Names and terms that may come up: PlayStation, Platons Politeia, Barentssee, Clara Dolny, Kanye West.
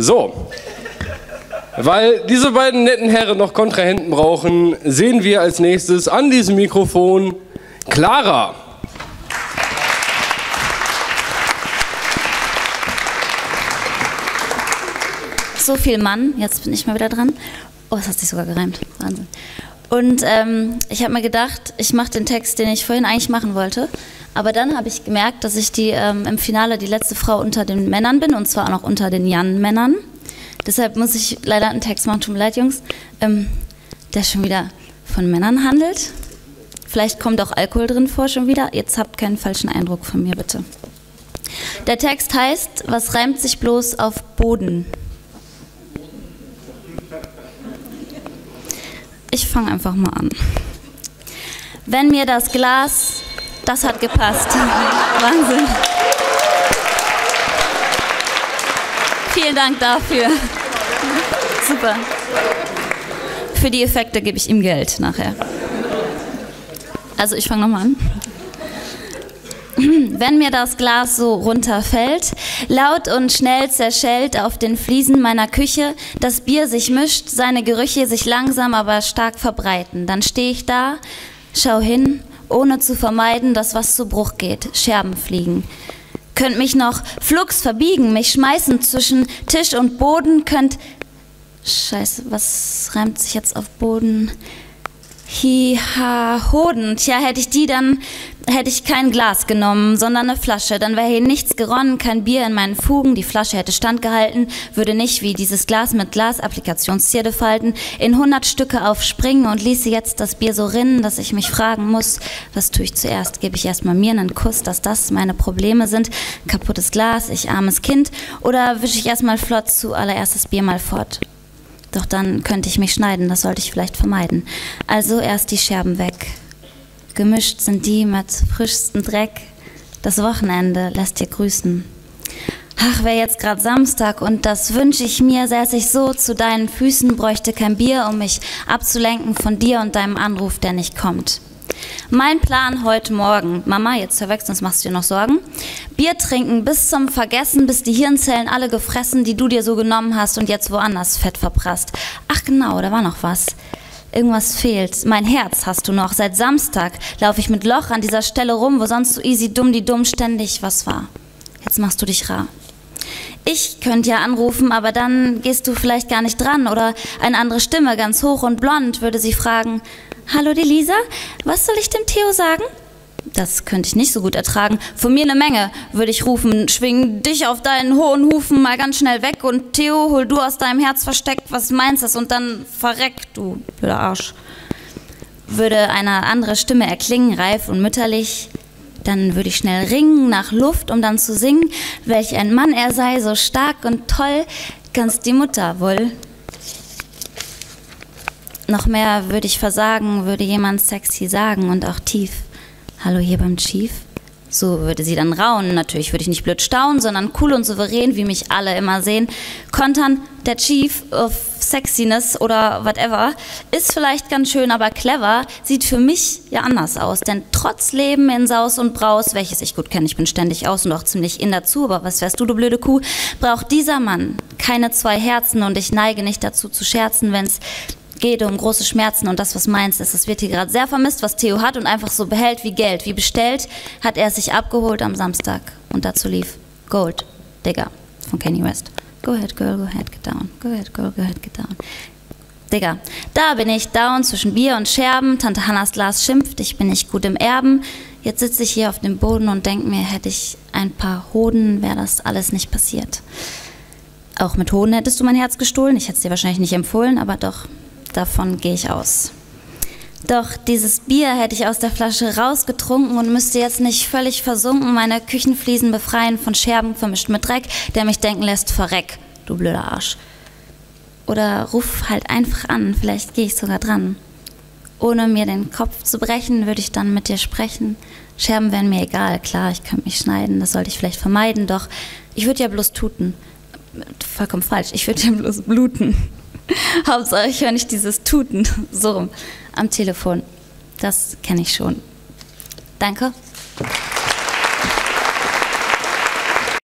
So, weil diese beiden netten Herren noch Kontrahenten brauchen, sehen wir als nächstes an diesem Mikrofon Clara. So viel Mann, jetzt bin ich mal wieder dran. Oh, es hat sich sogar gereimt, Wahnsinn. Und ich habe mir gedacht, ich mache den Text, den ich vorhin eigentlich machen wollte. Aber dann habe ich gemerkt, dass ich im Finale die letzte Frau unter den Männern bin, und zwar auch noch unter den Jan-Männern. Deshalb muss ich leider einen Text machen, tut mir leid, Jungs, der schon wieder von Männern handelt. Vielleicht kommt auch Alkohol drin vor schon wieder. Jetzt habt keinen falschen Eindruck von mir, bitte. Der Text heißt, was reimt sich bloß auf Boden? Ich fange einfach mal an. Wenn mir das Glas, das hat gepasst. Wahnsinn. Vielen Dank dafür. Super. Für die Effekte gebe ich ihm Geld nachher. Also ich fange nochmal an. Wenn mir das Glas so runterfällt, laut und schnell zerschellt auf den Fliesen meiner Küche, das Bier sich mischt, seine Gerüche sich langsam aber stark verbreiten, dann stehe ich da, schau hin, ohne zu vermeiden, dass was zu Bruch geht, Scherben fliegen. Könnt mich noch flugs verbiegen, mich schmeißen zwischen Tisch und Boden, könnt... Scheiße, was reimt sich jetzt auf Boden? Hiha-Hoden. Tja, hätte ich kein Glas genommen, sondern eine Flasche. Dann wäre hier nichts geronnen, kein Bier in meinen Fugen. Die Flasche hätte standgehalten, würde nicht wie dieses Glas mit Glas-Applikationstierde falten, in 100 Stücke aufspringen und ließe jetzt das Bier so rinnen, dass ich mich fragen muss, was tue ich zuerst? Gebe ich erstmal mir einen Kuss, dass das meine Probleme sind? Kaputtes Glas, ich armes Kind? Oder wische ich erstmal flott zuallererst das Bier mal fort? Doch dann könnte ich mich schneiden, das sollte ich vielleicht vermeiden. Also erst die Scherben weg. Gemischt sind die mit frischstem Dreck. Das Wochenende lässt dir grüßen. Ach, wäre jetzt gerade Samstag und das wünsche ich mir, säße ich so zu deinen Füßen, bräuchte kein Bier, um mich abzulenken von dir und deinem Anruf, der nicht kommt. Mein Plan heute Morgen, Mama, jetzt hör weg, sonst machst du dir noch Sorgen. Bier trinken bis zum Vergessen, bis die Hirnzellen alle gefressen, die du dir so genommen hast und jetzt woanders fett verprasst. Ach genau, da war noch was. Irgendwas fehlt. Mein Herz hast du noch. Seit Samstag laufe ich mit Loch an dieser Stelle rum, wo sonst so easy dumm die dumm ständig was war. Jetzt machst du dich rar. Ich könnte ja anrufen, aber dann gehst du vielleicht gar nicht dran oder eine andere Stimme, ganz hoch und blond, würde sie fragen, hallo, die Lisa, was soll ich dem Theo sagen? Das könnte ich nicht so gut ertragen. Von mir eine Menge, würde ich rufen. Schwing dich auf deinen hohen Hufen mal ganz schnell weg und Theo, hol du aus deinem Herz versteckt, was meinst das? Und dann verreck, du blöder Arsch. Würde eine andere Stimme erklingen, reif und mütterlich. Dann würde ich schnell ringen nach Luft, um dann zu singen, welch ein Mann er sei, so stark und toll, ganz die Mutter wohl. Noch mehr würde ich versagen, würde jemand sexy sagen und auch tief. Hallo hier beim Chief. So würde sie dann raunen. Natürlich würde ich nicht blöd staunen, sondern cool und souverän, wie mich alle immer sehen. Kontern, der Chief of Sexiness oder whatever, ist vielleicht ganz schön, aber clever sieht für mich ja anders aus. Denn trotz Leben in Saus und Braus, welches ich gut kenne, ich bin ständig aus und auch ziemlich in dazu, aber was wärst du, du blöde Kuh, braucht dieser Mann keine zwei Herzen und ich neige nicht dazu zu scherzen, wenn's geht um große Schmerzen und das, was meins ist. Es wird hier gerade sehr vermisst, was Theo hat und einfach so behält wie Geld. Wie bestellt hat er es sich abgeholt am Samstag. Und dazu lief Gold, Digga, von Kanye West. Go ahead, girl, go ahead, get down. Go ahead, girl, go ahead, get down. Digga, da bin ich down zwischen Bier und Scherben. Tante Hannas Glas schimpft, ich bin nicht gut im Erben. Jetzt sitze ich hier auf dem Boden und denke mir, hätte ich ein paar Hoden, wäre das alles nicht passiert. Auch mit Hoden hättest du mein Herz gestohlen. Ich hätte es dir wahrscheinlich nicht empfohlen, aber doch... Davon gehe ich aus. Doch dieses Bier hätte ich aus der Flasche rausgetrunken und müsste jetzt nicht völlig versunken meine Küchenfliesen befreien von Scherben vermischt mit Dreck, der mich denken lässt, verreck, du blöder Arsch. Oder ruf halt einfach an, vielleicht gehe ich sogar dran. Ohne mir den Kopf zu brechen, würde ich dann mit dir sprechen. Scherben wären mir egal, klar, ich könnte mich schneiden, das sollte ich vielleicht vermeiden, doch ich würde ja bloß tuten. Vollkommen falsch, ich würde ja bloß bluten. Hauptsache, ich höre nicht dieses Tuten so rum am Telefon. Das kenne ich schon. Danke.